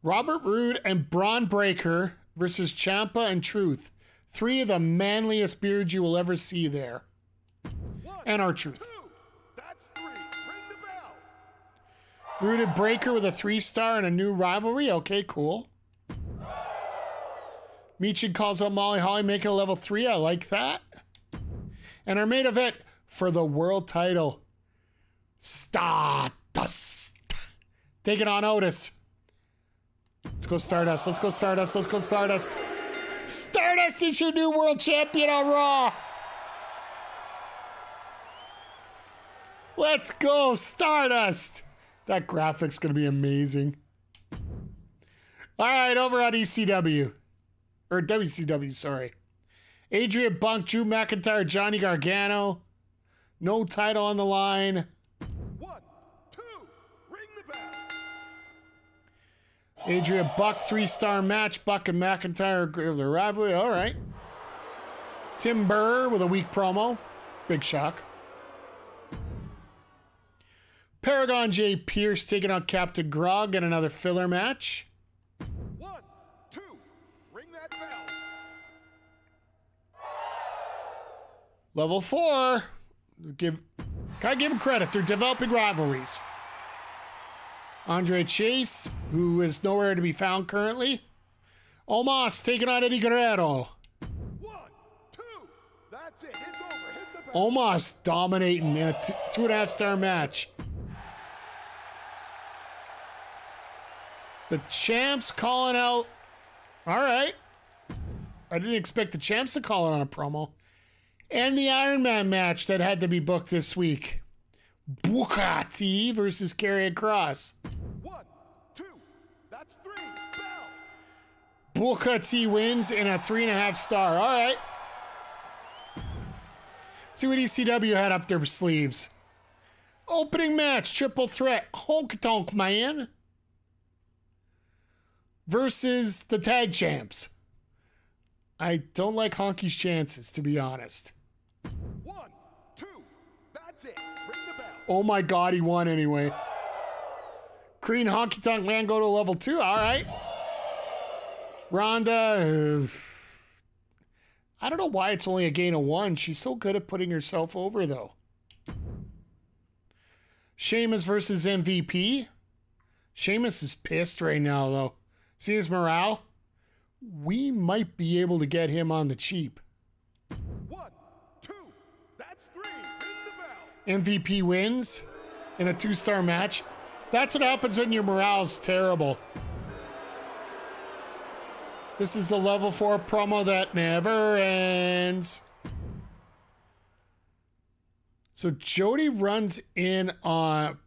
Robert Roode and Braun Breaker versus Ciampa and Truth. 3 of the manliest beards you will ever see there. And R-Truth. Roode and Breaker with a 3-star and a new rivalry. Okay, cool. Meechin calls out Molly Holly, making a level 3. I like that. And our main event for the world title, Stardust taking on Otis. Let's go Stardust. Let's go Stardust. Let's go Stardust. Stardust is your new world champion on Raw. Let's go Stardust. That graphic's gonna be amazing. All right, over on ECW. Or WCW, sorry. Adrian Buck, Drew McIntyre, Johnny Gargano. No title on the line. 1, 2, ring the bell. Adrian Buck, 3-star match. Buck and McIntyre of the rivalry. All right. Tim Burr with a weak promo. Big shock. Paragon J. Pierce taking on Captain Grog in another filler match. 1, 2, ring that bell. Level 4. Give Gotta give them credit. They're developing rivalries. Andre Chase, who is nowhere to be found currently. Omos taking on Eddie Guerrero. Omos dominating in a 2.5-star match. The champs calling out. All right. I didn't expect the champs to call it on a promo. And the Iron Man match that had to be booked this week. Bukati versus Karrion Kross. 1, 2, that's 3. Bell. Bukati wins in a 3.5-star. All right. See what ECW had up their sleeves. Opening match, triple threat, Honk Tonk Man versus the tag champs. I don't like Honky's chances, to be honest. 1, 2, that's it. Ring the bell. Oh my God, he won anyway. Green Honky Tonk Man go to level 2. All right. Ronda. I don't know why it's only a gain of 1. She's so good at putting herself over, though. Sheamus versus MVP. Sheamus is pissed right now, though. See his morale? We might be able to get him on the cheap. 1, 2, that's 3. Ring the bell. MVP wins in a 2-star match. That's what happens when your morale's terrible. This is the level 4 promo that never ends. So Jody runs in on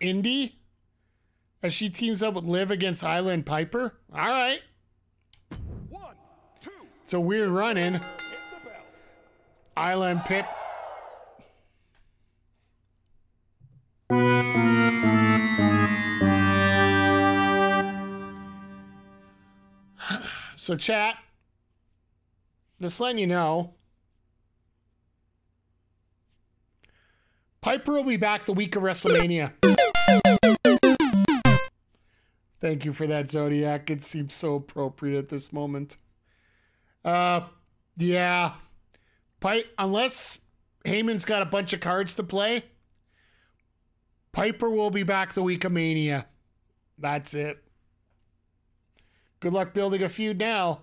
Indy as she teams up with Liv against Isla and Piper. All right. 1, 2. It's a weird run in. Isla and Pip. So chat, just letting you know, Piper will be back the week of WrestleMania. Thank you for that, Zodiac. It seems so appropriate at this moment. Yeah. Unless Heyman's got a bunch of cards to play, Piper will be back the week of Mania. That's it. Good luck building a feud now.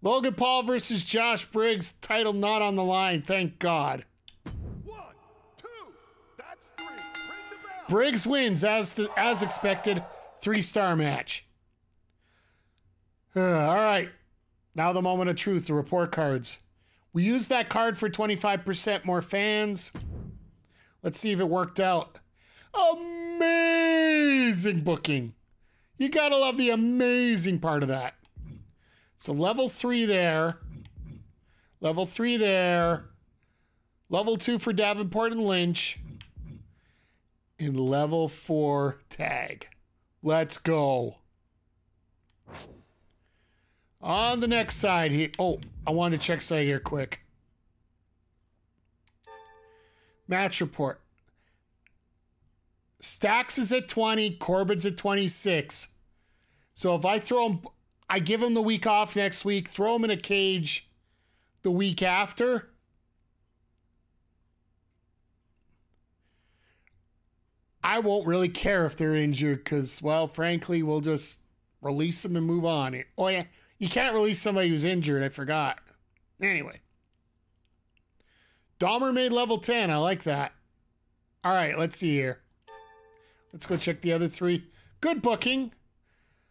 Logan Paul versus Josh Briggs. Title not on the line. Thank God. 1, 2, that's 3. Ring the bell. Briggs wins as expected. 3-star match. All right. Now the moment of truth. The report cards. We used that card for 25% more fans. Let's see if it worked out. Amazing booking. You gotta love the amazing part of that. So level 3 there. Level 3 there. Level 2 for Davenport and Lynch. And level 4 tag. Let's go. On the next side here. Oh, I wanted to check side here quick. Match report. Stacks is at 20, Corbin's at 26. So if I throw him, I give him the week off next week, throw him in a cage the week after. I won't really care if they're injured because, well, frankly, we'll just release them and move on. Oh, yeah. You can't release somebody who's injured. I forgot. Anyway. Dahmer made level 10. I like that. All right, let's see here. Let's go check the other 3. Good booking.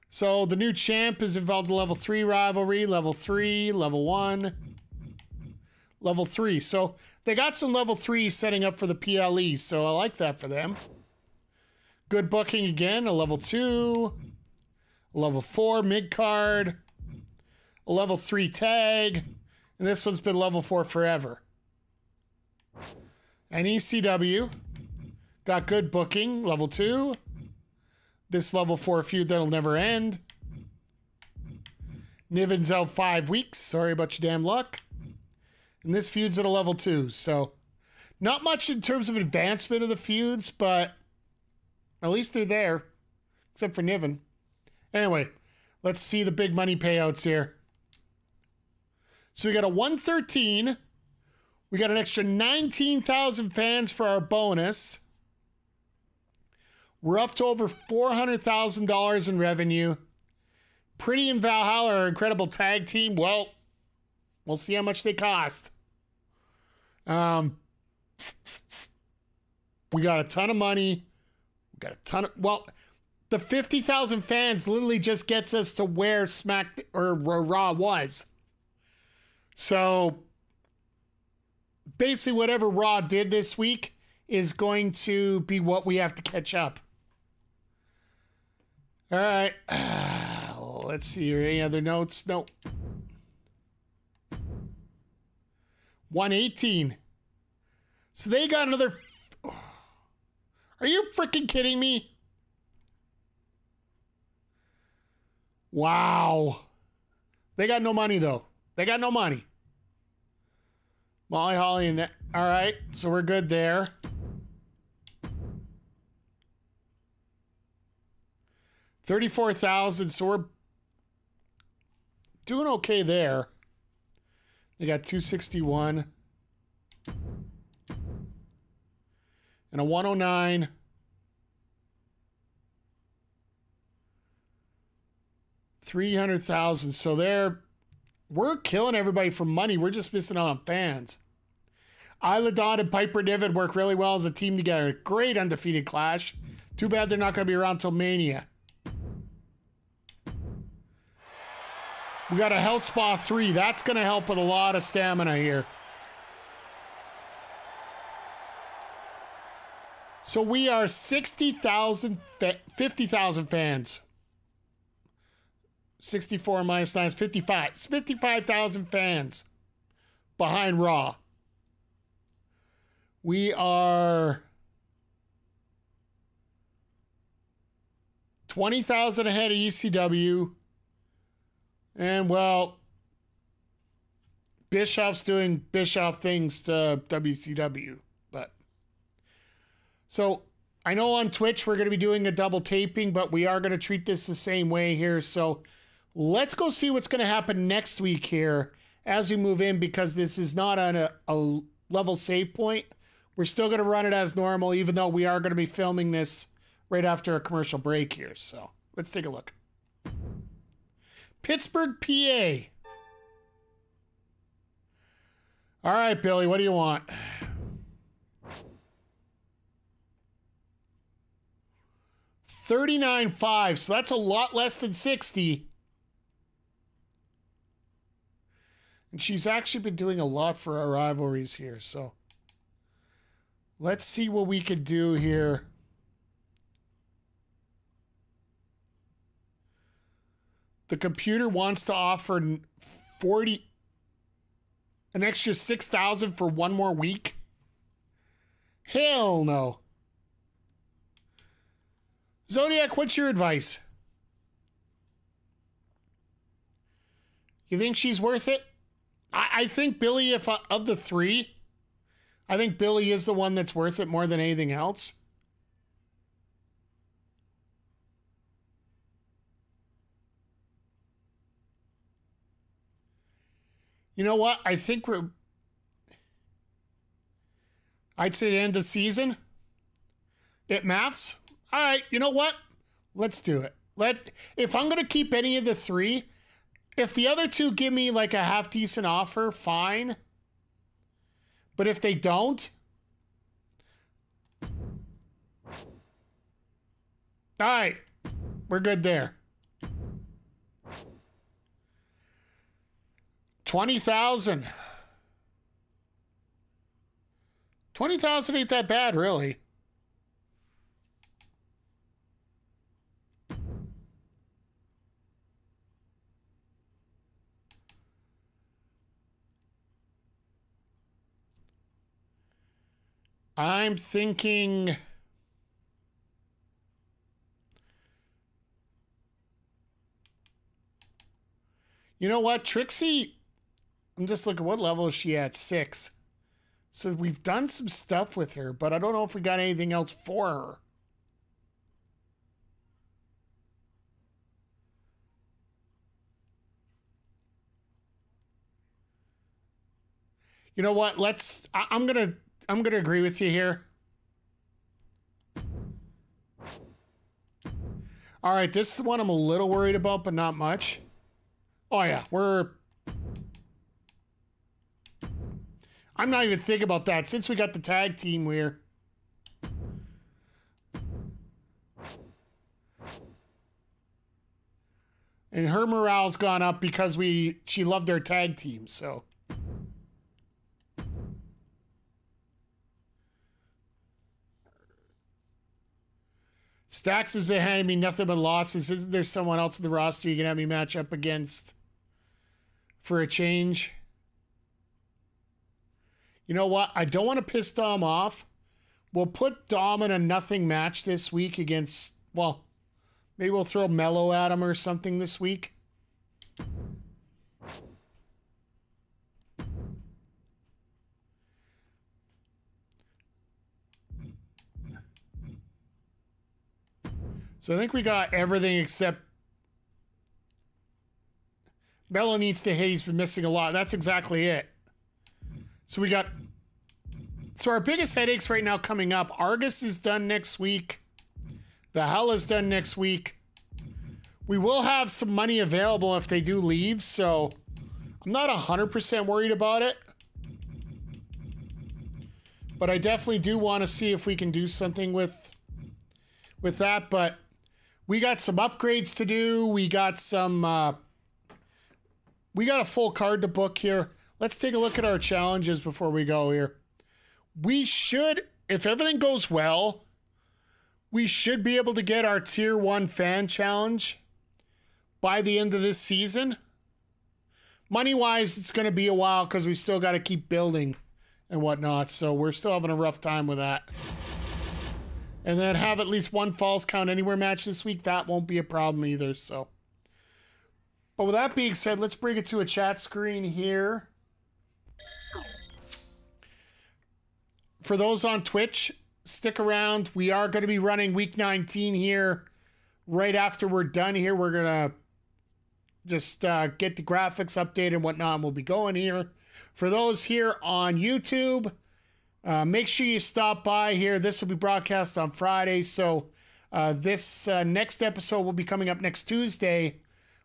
So the new champ is involved in level 3 rivalry, level 3, level 1, level 3. So they got some level 3 setting up for the PLE. So I like that for them. Good booking again, a level 2, a level 4 mid card, a level 3 tag. And this one's been level 4 forever. And ECW. Got good booking, level 2. This level 4 feud that'll never end. Niven's out 5 weeks. Sorry about your damn luck. And this feud's at a level 2. So not much in terms of advancement of the feuds, but at least they're there. Except for Niven. Anyway, let's see the big money payouts here. So we got a 113. We got an extra 19,000 fans for our bonus. We're up to over $400,000 in revenue. Pretty and Valhalla are an incredible tag team. Well, we'll see how much they cost. We got a ton of money. We got a ton of, well, the 50,000 fans literally just gets us to where Smack or Raw was. So basically whatever Raw did this week is going to be what we have to catch up. All right. Let's see. Any other notes? Nope. 118. So they got another. Are you freaking kidding me? Wow. They got no money, though. They got no money. Molly Holly and that. All right. So we're good there. $34,000. So we're doing okay there. They got 261 and a 109. $300,000. So they're, we're killing everybody for money. We're just missing out on fans. Isla Dawn and Piper Niven work really well as a team together. Great undefeated clash. Too bad they're not going to be around till Mania. We got a Health Spa 3. That's going to help with a lot of stamina here. So we are 50,000 fans. 64 minus 9 is 55. 55,000 fans behind Raw. We are 20,000 ahead of ECW. And, well, Bischoff's doing Bischoff things to WCW. But so I know on Twitch we're going to be doing a double taping, but we are going to treat this the same way here. So let's go see what's going to happen next week here as we move in, because this is not on a level save point. We're still going to run it as normal, even though we are going to be filming this right after a commercial break here. So let's take a look. Pittsburgh, PA. All right, Billy, what do you want? $39,500, so that's a lot less than $60,000. And she's actually been doing a lot for our rivalries here, so let's see what we could do here. The computer wants to offer an extra $6,000 for one more week. Hell no. Zodiac, what's your advice? You think she's worth it? I think Billy, of the three, I think Billy is the one that's worth it more than anything else. You know what? I think we're, I'd say the end of season. It maths. All right. You know what? Let's do it. If I'm going to keep any of the three, if the other two give me like a half decent offer, fine. But if they don't, all right, we're good there. 20,000. 20,000 ain't that bad, really. I'm thinking you know what, Trixie, I'm just looking, what level is she at? 6. So we've done some stuff with her, but I don't know if we got anything else for her. You know what? Let's. I'm gonna agree with you here. All right, this is one I'm a little worried about, but not much. Oh yeah, we're. I'm not even thinking about that. Since we got the tag team, we're. And her morale's gone up because she loved their tag team, so. Stacks has been handing me nothing but losses. Isn't there someone else in the roster you can have me match up against for a change? You know what? I don't want to piss Dom off. We'll put Dom in a nothing match this week against, well, maybe we'll throw Mello at him or something this week. So I think we got everything except Mello needs to hit. He's been missing a lot. That's exactly it. So we got... So our biggest headaches right now coming up. Argus is done next week. The hell is done next week. We will have some money available if they do leave, so I'm not 100% worried about it. But I definitely do want to see if we can do something with that, but... We got some upgrades to do. We got some, we got a full card to book here. Let's take a look at our challenges before we go here. We should, if everything goes well, we should be able to get our tier 1 fan challenge by the end of this season. Money-wise, it's going to be a while because we still got to keep building and whatnot, so we're still having a rough time with that. And then have at least one Falls Count Anywhere match this week. That won't be a problem either, so. But with that being said, let's bring it to a chat screen here. For those on Twitch, stick around. We are going to be running week 19 here. Right after we're done here, we're going to just get the graphics updated and whatnot, and we'll be going here. For those here on YouTube... make sure you stop by here. This will be broadcast on Friday, so this next episode will be coming up next Tuesday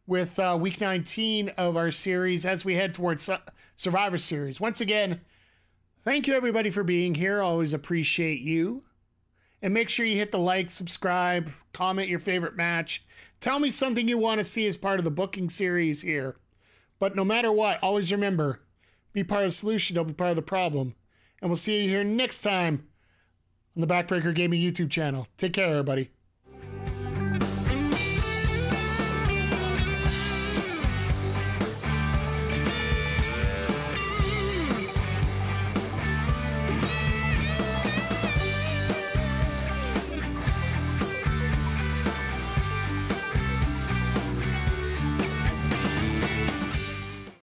with week 19 of our series as we head towards Survivor Series. Once again, thank you everybody for being here. Always appreciate you. And make sure you hit the like, subscribe, comment your favorite match. Tell me something you want to see as part of the booking series here. But no matter what, always remember, be part of the solution, don't be part of the problem. And we'll see you here next time on the Backbreaker Gaming YouTube channel. Take care, everybody.